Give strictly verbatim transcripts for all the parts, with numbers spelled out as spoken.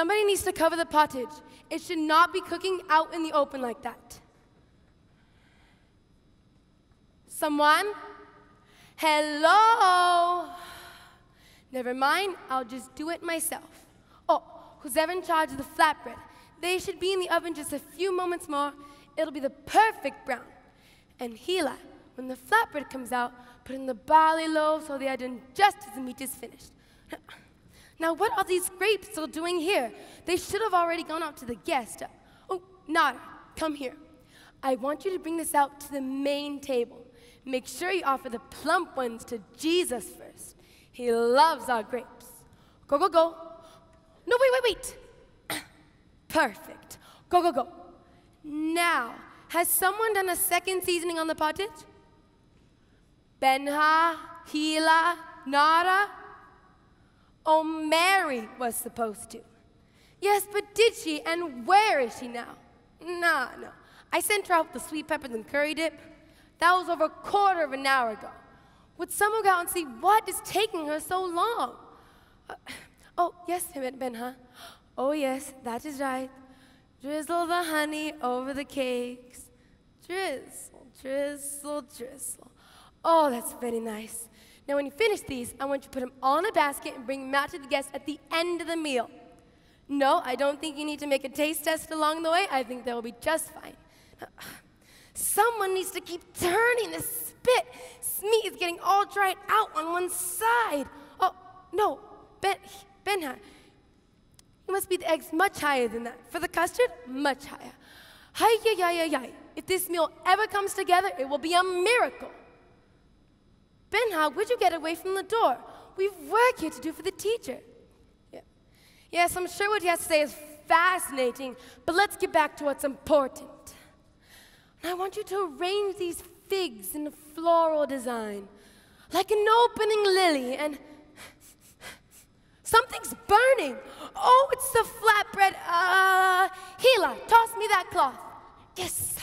Somebody needs to cover the pottage. It should not be cooking out in the open like that. Someone? Hello? Never mind, I'll just do it myself. Oh, who's ever in charge of the flatbread? They should be in the oven just a few moments more. It'll be the perfect brown. And Hila, when the flatbread comes out, put in the barley loaves so they are done just as the meat is finished. Now, what are these grapes still doing here? They should have already gone out to the guest. Oh, Nada, come here. I want you to bring this out to the main table. Make sure you offer the plump ones to Jesus first. He loves our grapes. Go, go, go. No, wait, wait, wait. Perfect. Go, go, go. Now, has someone done a second seasoning on the pottage? Benha, Hila, Nara? Oh, Mary was supposed to. Yes, but did she, and where is she now? Nah, no. I sent her out with the sweet peppers and curry dip. That was over a quarter of an hour ago. Would someone go out and see what is taking her so long? Uh, oh, yes, Benha. Oh, yes, that is right. Drizzle the honey over the cakes. Drizzle, drizzle, drizzle. Oh, that's very nice. Now, when you finish these, I want you to put them all in a basket and bring them out to the guests at the end of the meal. No, I don't think you need to make a taste test along the way. I think that will be just fine. Someone needs to keep turning the spit. Meat is getting all dried out on one side. Oh, no, Ben, Benha, you must be the eggs much higher than that. For the custard, much higher. Hi, yay, yay, yay. If this meal ever comes together, it will be a miracle. Benha, would you get away from the door? We've work here to do for the teacher. Yeah. Yes, I'm sure what he has to say is fascinating, but let's get back to what's important. And I want you to arrange these figs in a floral design, like an opening lily, and something's burning. Oh, it's the flatbread. Uh, Hila, toss me that cloth. Yes.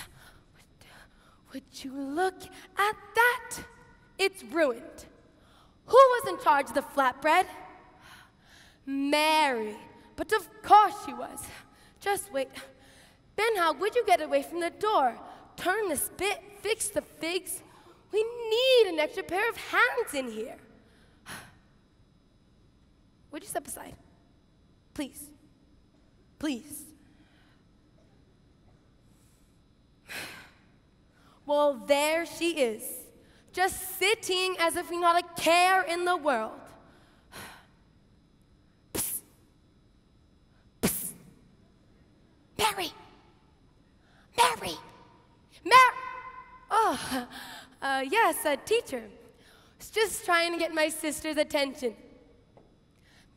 Would you look at that? It's ruined. Who was in charge of the flatbread? Mary. But of course she was. Just wait. Benha, would you get away from the door? Turn the spit, fix the figs. We need an extra pair of hands in here. Would you step aside? Please. Please. Well, there she is. Just sitting as if we not a care in the world. Psst. Psst. Mary. Mary. Mary. Oh, uh, yes, a teacher. I was just trying to get my sister's attention.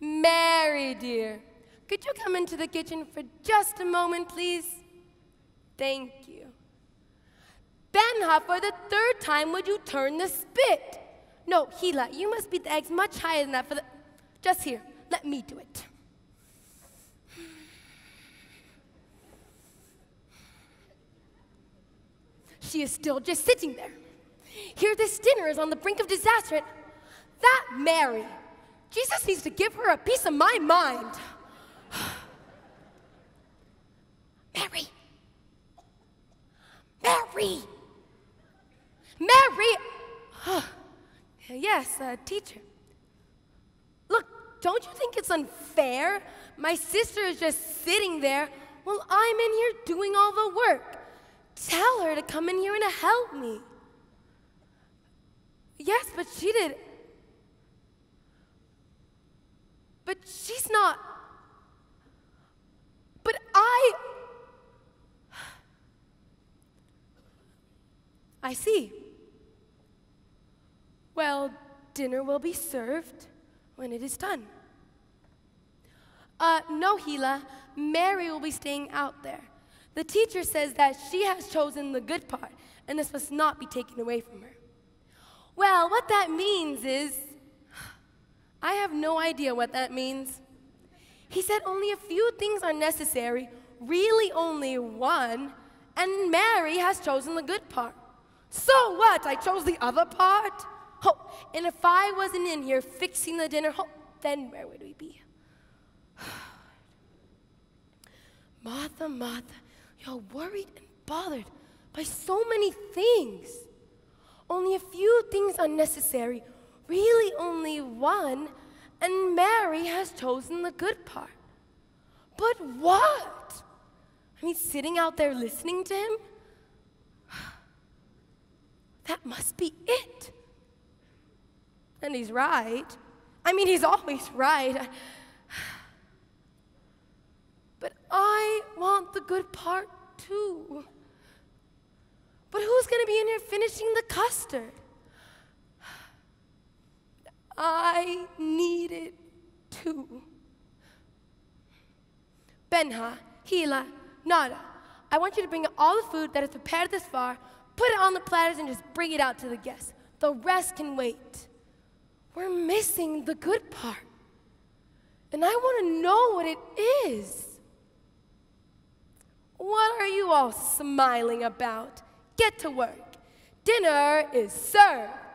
Mary, dear, could you come into the kitchen for just a moment, please? Thank you. Benha, for the third time, would you turn the spit? No, Hila, you must beat the eggs much higher than that for the... Just here, let me do it. She is still just sitting there. Here this dinner is on the brink of disaster, and that Mary, Jesus needs to give her a piece of my mind. Mary. Mary. Mary. Oh, yes, uh, teacher. Look, don't you think it's unfair? My sister is just sitting there while I'm in here doing all the work. Tell her to come in here and help me. Yes, but she did. But she's not. But I. I see. Well, dinner will be served when it is done. Uh, no, Hila, Mary will be staying out there. The teacher says that she has chosen the good part, and this must not be taken away from her. Well, what that means is, I have no idea what that means. He said only a few things are necessary, really only one, and Mary has chosen the good part. So what? I chose the other part? Oh, and if I wasn't in here fixing the dinner, oh, then where would we be? Martha, Martha, you're worried and bothered by so many things. Only a few things are necessary, really only one, and Mary has chosen the good part. But what? I mean, sitting out there listening to him? That must be it. And he's right. I mean, he's always right. But I want the good part too. But who's going to be in here finishing the custard? I need it too. Benha, Hila, Nada, I want you to bring all the food that is prepared this far, put it on the platters, and just bring it out to the guests. The rest can wait. We're missing the good part. And I want to know what it is. What are you all smiling about? Get to work. Dinner is served.